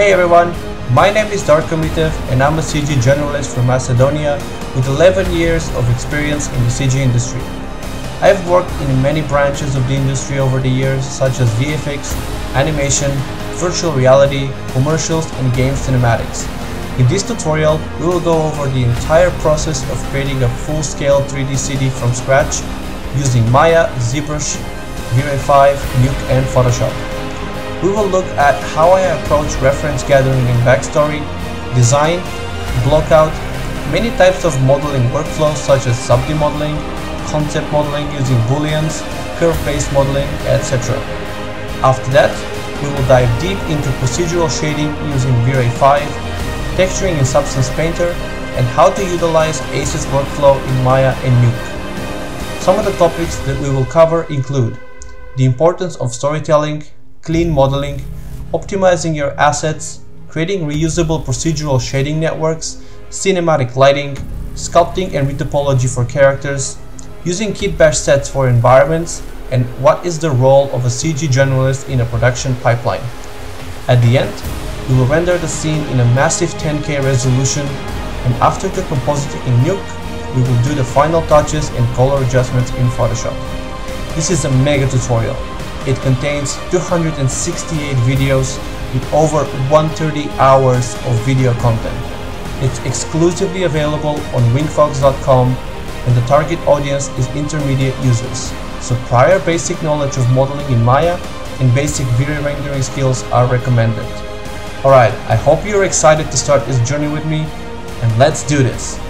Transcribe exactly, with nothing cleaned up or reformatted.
Hey everyone, my name is Darko Mitev and I'm a C G journalist from Macedonia with eleven years of experience in the C G industry. I've worked in many branches of the industry over the years, such as V F X, animation, virtual reality, commercials and game cinematics. In this tutorial, we will go over the entire process of creating a full-scale three D C D from scratch using Maya, ZBrush, V Ray five, Nuke and Photoshop. We will look at how I approach reference gathering and backstory, design, blockout, many types of modeling workflows such as subd modeling, concept modeling using booleans, curve-based modeling, et cetera. After that, we will dive deep into procedural shading using V Ray five, texturing in Substance Painter, and how to utilize ACES workflow in Maya and Nuke. Some of the topics that we will cover include the importance of storytelling, clean modeling, optimizing your assets, creating reusable procedural shading networks, cinematic lighting, sculpting and retopology for characters, using kit bash sets for environments, and what is the role of a C G journalist in a production pipeline. At the end, we will render the scene in a massive ten K resolution, and after the compositing in Nuke, we will do the final touches and color adjustments in Photoshop. This is a mega tutorial. It contains two hundred sixty-eight videos with over one hundred thirty hours of video content. It's exclusively available on wingfox dot com and the target audience is intermediate users, so prior basic knowledge of modeling in Maya and basic video rendering skills are recommended. Alright, I hope you're excited to start this journey with me, and let's do this!